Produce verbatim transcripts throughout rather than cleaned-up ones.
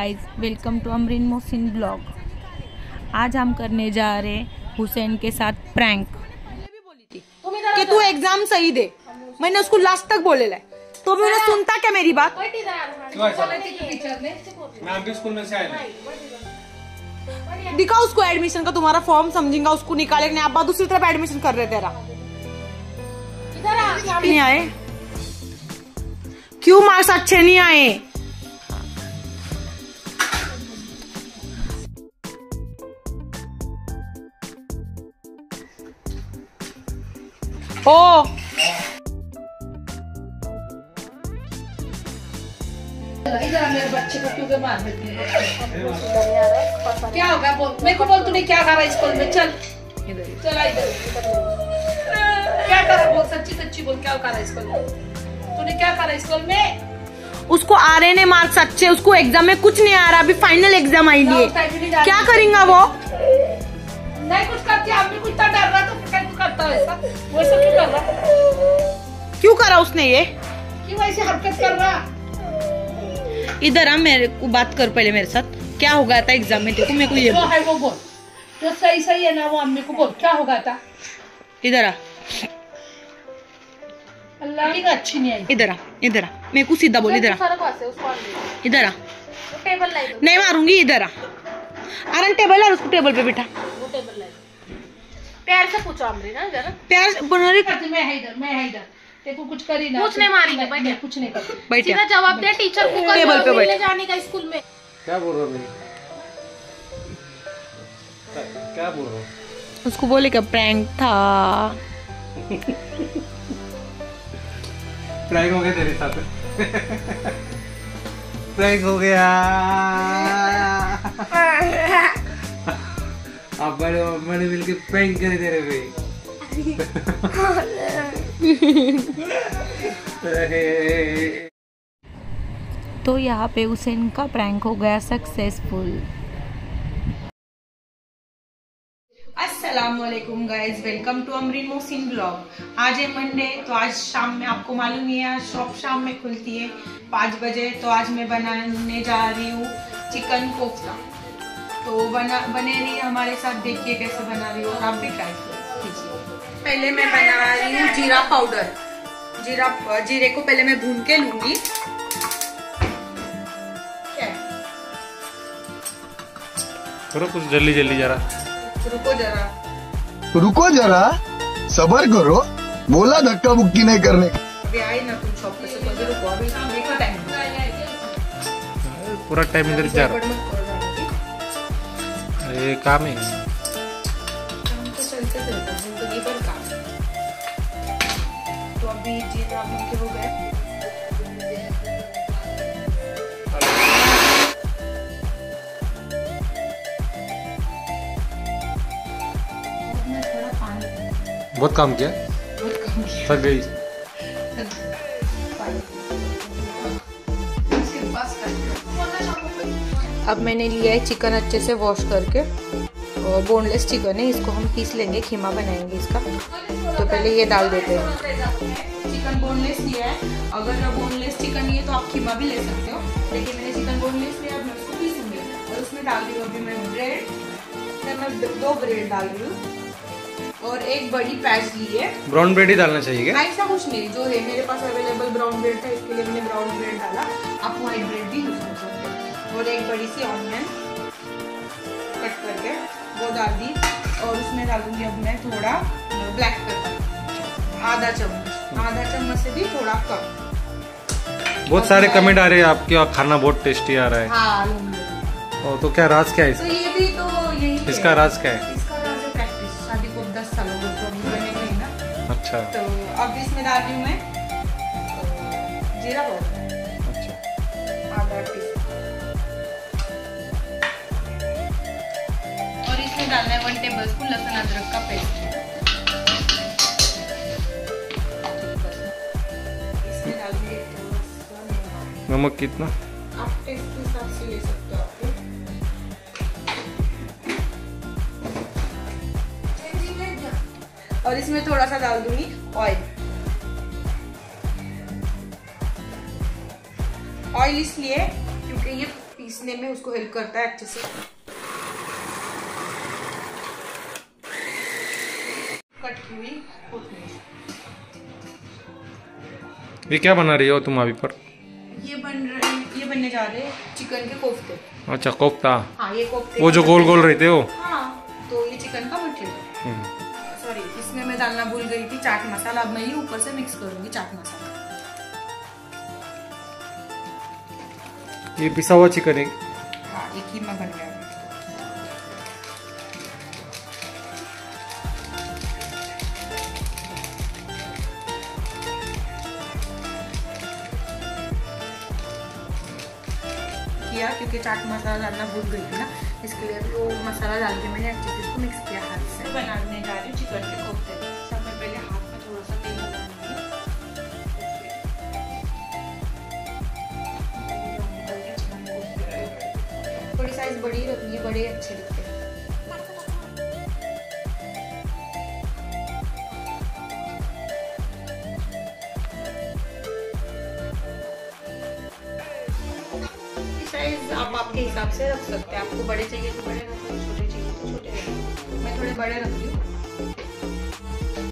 Guys, welcome to Amreen Mohsin blog. आज हम करने जा रहे हैं हुसैन के साथ प्रैंक। भी बोली थी कि तू एग्जाम सही दे, मैंने उसको लास्ट तक बोले है, तो भी उन्हें सुनता क्या मेरी बात? दिखाओ उसको एडमिशन का तुम्हारा फॉर्म, समझेगा उसको निकालेगा। आप बात दूसरी तरफ एडमिशन कर रहे तेरा नहीं आए, क्यों मार्क्स अच्छे नहीं आए? ओ इधर मेरे बच्चे को क्यों मार देती है? क्या होगा बोल, मेरे को बोल तूने क्या करा स्कूल में? चल इधर चला इधर, क्या करा बोल, सच्ची सच्ची बोल, क्या करा स्कूल में तूने? क्या करा स्कूल में? उसको आ रहे ने मार्क्स अच्छे, उसको एग्जाम में कुछ नहीं आ रहा। अभी फाइनल एग्जाम आई है, क्या करेगा वो? नहीं कुछ करती, आप भी कुछ डर रहा तो करता है ऐसा, वो सब क्यों कर रहा? क्यों करा उसने ये, क्यों ऐसी हरकत कर रहा? इधर आ, मेरे को बात कर पहले मेरे साथ। क्या हो गया था एग्जाम में? देखो मेरे को ये है वो बोल, जो सही सही है ना वो अम्मी को बोल, क्या हो गया था? इधर आ, अल्लाह की अच्छी नहीं आई। इधर आ, इधर आ, मेरे को सीधा बोल। इधर आ, इधर आ, टेबल नहीं मारूंगी। इधर आ, आरन टेबल है, उसको टेबल पे बिठा। प्यार से पूछो अमरीन ना, जरा प्यार से। मैं है इधर, मैं है इधर, देखो कुछ करी ना, कुछ नहीं मारेंगे, बैठे कुछ नहीं कर, बैठे सीधा जवाब दे। टीचर को टेबल पे बैठे जाने का स्कूल में। क्या बोल रहा है? क्या बोल रहा? उसको बोले क्या प्रैंक था? प्रैंक हो गया तेरे साथ, प्रैंक हो गया। आप बड़े बड़े मिलके प्रैंक करे तेरे पे। तो यहाँ पे हुसैन का प्रैंक हो गया सक्सेसफुल। अस्सलामुअलैकुम guys, welcome to Amreen Mohsin blog. आज है मंडे, तो आज शाम में आपको मालूम ही है शॉप शाम में खुलती है पाँच बजे। तो आज मैं बनाने जा रही हूँ चिकन कोफ्ता, तो बना बने रही हमारे साथ, देखिए कैसे बना रही हो और आप भी ट्राई कीजिए। पहले मैं बना रही हूँ जीरा पाउडर। जीरा जीरे को पहले मैं भून के लूंगी। करो कुछ जल्दी जल्दी, जरा रुको, जरा रुको, जरा सबर करो, बोला धक्का बुक्की नहीं करने। अभी आई ना तुम शॉप से, तो रुको अभी देखो टाइम, पूरा टाइम इधर जा रहा। ये काम है, काम तो चलते रहता है जिंदगी भर काम। तो अभी जीरा भून के हो गया, उसमें थोड़ा पानी। बहुत काम किया, बहुत काम किया, थक गई। अब मैंने लिया है चिकन, अच्छे से वॉश करके, और बोनलेस चिकन है, इसको हम पीस लेंगे, खीमा बनाएंगे इसका। तो पहले ये डाल देते हैं। चिकन बोनलेस लिया है, अगर बोनलेस चिकन नहीं है तो आप खीमा भी ले सकते हो, लेकिन मैंने चिकन बोनलेस लिया, मैं उसको पीसूंगी। और उसमें डाल रही हूँ अभी मैं ब्रेड, मैं दो ब्रेड डाल रही हूँ, और एक बड़ी प्याज ली है। ब्राउन ब्रेड ही डालना चाहिए, ऐसा कुछ नहीं, जो है मेरे पास अवेलेबल ब्राउन ब्रेड था, इसके लिए मैंने ब्राउन ब्रेड डाला, आप व्हाइट ब्रेड भी यूज कर सकते हो। और एक बड़ी सी ऑनियन कट करके वो डाल दी, और उसमें डालूंगी अब मैं थोड़ा ब्लैक पेपर, आधा चम्मच, आधा चम्मच से भी थोड़ा कम। बहुत सारे कमेंट आ रहे हैं आपके, खाना बहुत टेस्टी आ रहा है। हाँ, तो क्या राज क्या है इसका? तो ये भी तो यही है। इसका राज क्या है? इसका राज है प्रैक्टिस। शादी को दस सालों को बने गए ना। अच्छा, तो अब इसमें डाल रही हूँ मैं जीरा पाउडर, अच्छा आधा टी, डालना है वन टेबल स्पून लहसुन अदरक का पेस्ट। नमक कितना आप टेस्ट के हिसाब से ले सकते हो? और इसमें थोड़ा सा डाल दूंगी ऑयल। ऑयल इसलिए क्योंकि ये पीस पीसने में उसको हेल्प करता है अच्छे से। कट की हुई कोथमीर। ये क्या बना रही हो तुम अभी पर? ये बन रहे, ये बनने जा रहे चिकन के कोफ्ते। अच्छा कोफ्ता। हाँ ये कोफ्ते वो जो गोल गोल रहते हो। हाँ तो ये चिकन का मटेरियल। सॉरी इसमें मैं डालना भूल गई थी चाट मसाला। अब मैं ये ऊपर से मिक्स करूंगी चाट मसाला। ये पिसा हुआ चिकन है। हाँ एक ही में बन गया। क्योंकि चाट मसाला डालना भूल गई थी ना, इसके लिए वो मसाला डाल के मैंने अच्छे से इसको मिक्स किया हाथ से। बनाने जा रही हूँ चिकन के कोफ्ते। सबसे पहले हाथ में थोड़ा सा तेल लगाऊंगी। थोड़ी साइज बड़ी रखनी है, बड़े अच्छे लगते हैं। आप आपके हिसाब से रख सकते हैं, आपको बड़े चाहिए तो बड़े रख लो, छोटे चाहिए तो छोटे। मैं थोड़े बड़े रख रही हूँ।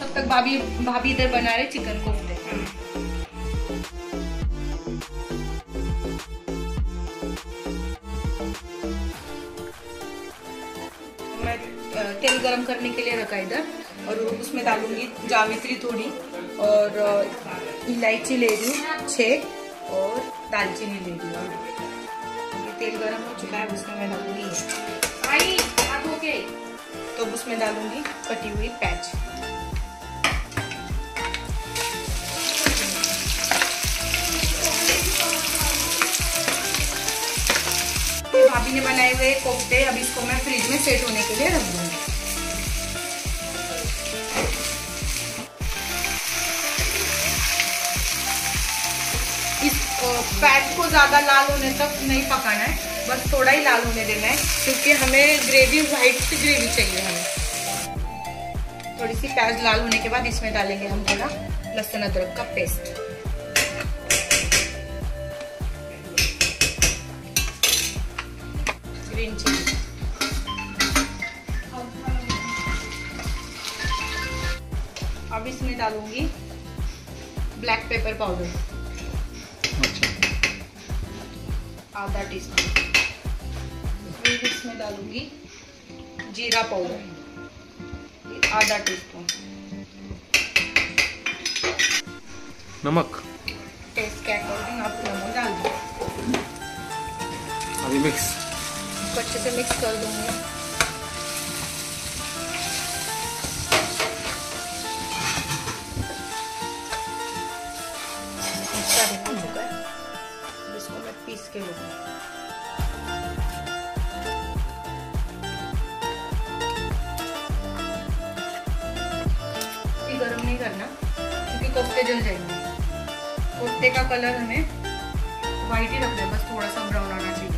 तब तक भाभी भाभी इधर बना रहे चिकन कोफ्ते। मैं तेल गरम करने के लिए रखा इधर, और उसमें डालूंगी जावित्री थोड़ी, और इलायची ले रही हूँ छः, और दालचीनी ले ली। ये तेल गरम हो चुका है, उसमें मैं डालूंगी आई हाथ हो गए तो उसमें डालूंगी कटी हुई प्याज। भाभी ने बनाए हुए कोफ्ते अब इसको मैं फ्रिज में सेट होने के लिए रख दूंगी। पैट को ज़्यादा लाल होने तक नहीं पकाना है, बस थोड़ा ही लाल होने देना है, क्योंकि हमें ग्रेवी वाइट सी ग्रेवी चाहिए हमें। थोड़ी सी प्याज लाल होने के बाद इसमें डालेंगे हम थोड़ा लहसुन अदरक का पेस्ट। Green chilli. अब इसमें डालूंगी ब्लैक पेपर पाउडर आधा टी स्पून। फिर इसमें डालूंगी जीरा पाउडर आधा टी स्पून। नमक टेस्ट के अकॉर्डिंग आप नमक डाल दो। अभी मिक्स अच्छे से मिक्स कर दूंगी। इसके गरम नहीं करना क्योंकि कोफ्ते जल जाएंगे। कोफ्ते का कलर हमें व्हाइट ही रखना है, बस थोड़ा सा ब्राउन आना चाहिए।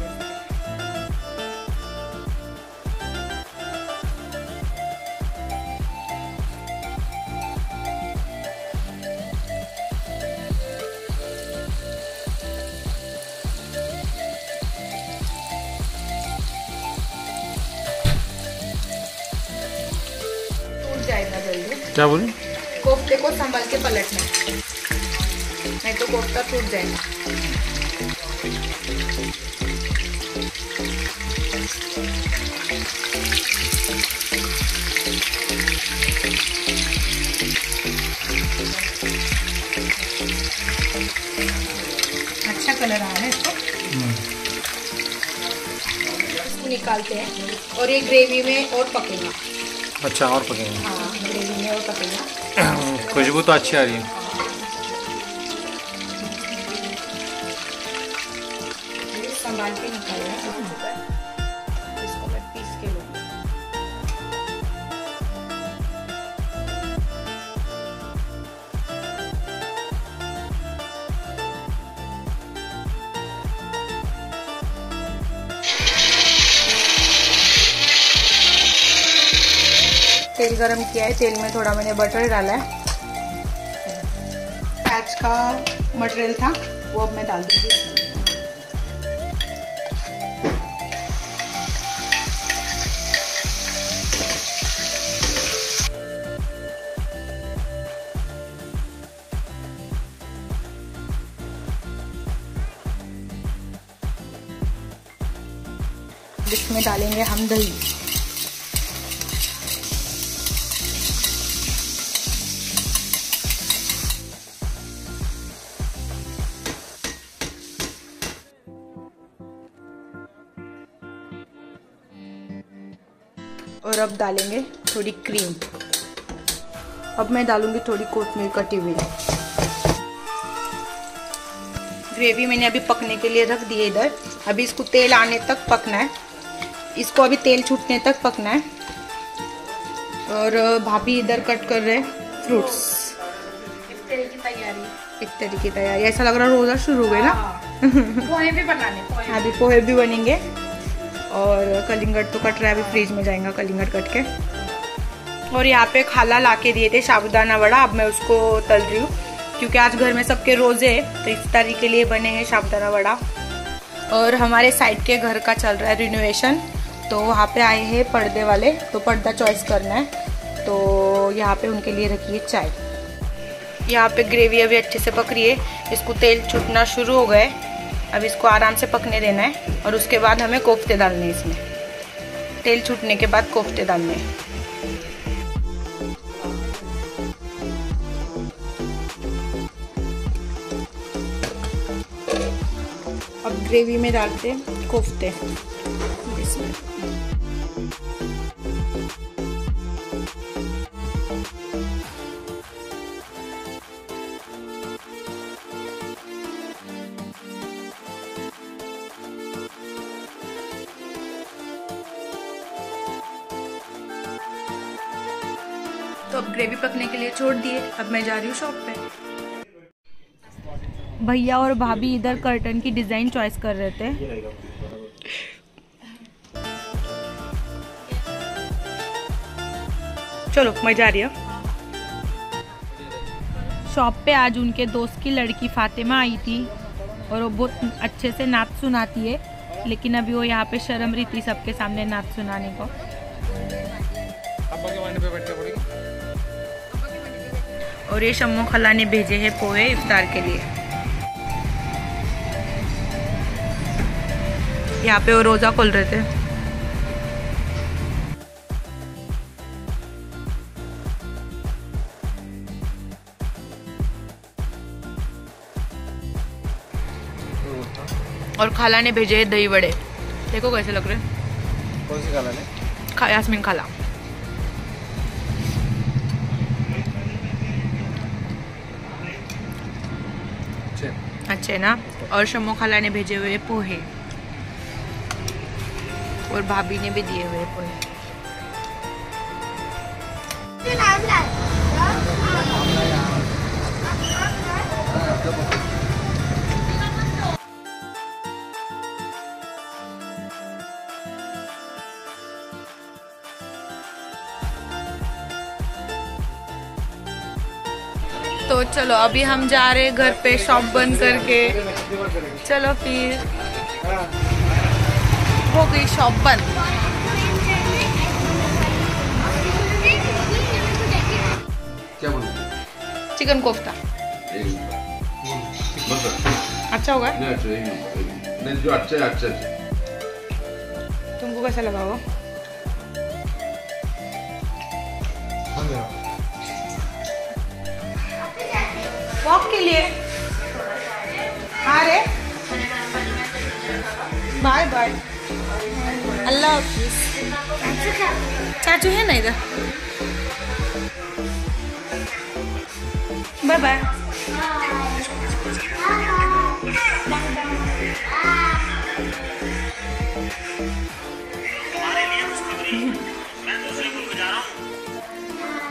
क्या बोले? कोफ्ते को संभाल के पलटना, नहीं तो कोफ्ता टूट जाएगा। अच्छा कलर आ रहा है इसको। इसको निकालते हैं और ये ग्रेवी में और पकेगा। अच्छा और पकेगा। हाँ ग्रेवी में और पकेगा। खुशबू तो अच्छी आ रही है। संभाल के निकालना है। इसको मैं पीस के तेल गरम किया है, तेल में थोड़ा मैंने बटर डाला है, प्याज का मटेरियल था वो अब मैं डाल दूंगी। जिसमें डालेंगे हम दही। और अब डालेंगे थोड़ी क्रीम। अब मैं डालूंगी थोड़ी कोथमीर कटी हुई। ग्रेवी मैंने अभी पकने के लिए रख दी है इधर। अभी इसको तेल आने तक पकना है, इसको अभी तेल छूटने तक पकना है। और भाभी इधर कट कर रहे फ्रूट्स। इफ्तारी की तैयारी, इफ्तारी की तैयारी। ऐसा लग रहा है रोजा शुरू हो गए ना। पोहे भी बनाने, अभी पोहे भी बनेंगे। और कलिंगड़ तो कट रहा है, अभी फ्रिज में जाएगा कलिंगड़ कट के। और यहाँ पे खाला लाके दिए थे साबुदाना वड़ा, अब मैं उसको तल रही हूँ क्योंकि आज घर में सबके रोजे हैं, तो इफ्तारी के लिए बने हैं साबुदाना वड़ा। और हमारे साइड के घर का चल रहा है रिनोवेशन, तो वहाँ पे आए हैं पर्दे वाले, तो पर्दा चॉइस करना है। तो यहाँ पे उनके लिए रखी है चाय। यहाँ पे ग्रेवी अभी अच्छे से पक रही है, इसको तेल छूटना शुरू हो गए। अब इसको आराम से पकने देना है और उसके बाद हमें कोफ्ते डालने हैं इसमें। तेल छूटने के बाद कोफ्ते डालने हैं। अब ग्रेवी में डालते हैं कोफ्ते इसमें। तो अब ग्रेवी पकने के लिए छोड़ दिए। अब मैं जा रही हूँ शॉप पे। भैया और भाभी इधर कर्टन की डिजाइन चॉइस कर रहे थे। चलो मैं जा रही हूँ शॉप पे। आज उनके दोस्त की लड़की फातिमा आई थी और वो बहुत अच्छे से नात सुनाती है, लेकिन अभी वो यहाँ पे शर्म रही थी सबके सामने नात सुनाने को। और ये शम्मो खला ने भेजे हैं पोहे इफ्तार के लिए। यहाँ पे वो रोजा खोल रहे थे। और खाला ने भेजे है दही वड़े। देखो कैसे लग रहे हैं। कौन सी खाला ने? खा, यास्मीन खाला। अच्छे ना। और शम्मो खाला ने भेजे हुए पोहे और भाभी ने भी दिए हुए पोहे। तो चलो अभी हम जा रहे घर पे शॉप बंद करके। चलो फिर हो गई शॉप बंद। क्या बना? चिकन कोफ्ता। अच्छा होगा? नहीं, जो अच्छा है अच्छा है। तुमको कैसा लगा वो? वॉक के लिए आ रहे। Bye bye. अल्लाह हाफिज़। चाचू है ना इधर। Bye bye.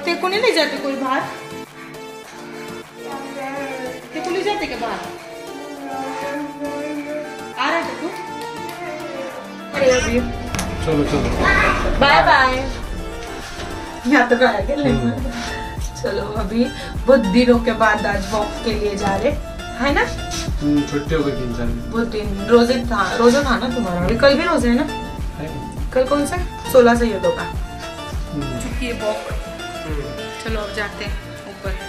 तेरे को नहीं ले जाते कोई बाहर? तेरे को ले जाते क्या बाहर? आ रहा है तू? चलो चलो बाय बाय। यहाँ तो बाहर के लिए। चलो अभी बहुत दिनों के बाद आज वॉक के लिए जा रहे है ना। छुट्टी हो गई तीन चार दिन। बहुत दिन रोजे था, रोजा था ना तुम्हारा? कल भी रोजे है ना है। कल कौन सा? सोलह से ये दो का चुकी है वॉक। चलो अब जाते हैं ऊपर।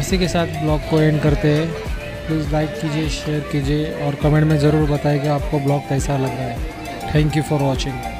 इसी के साथ ब्लॉग को एंड करते हैं। प्लीज़ लाइक कीजिए, शेयर कीजिए और कमेंट में ज़रूर बताइए कि आपको ब्लॉग कैसा लग रहा है। Thank you for watching.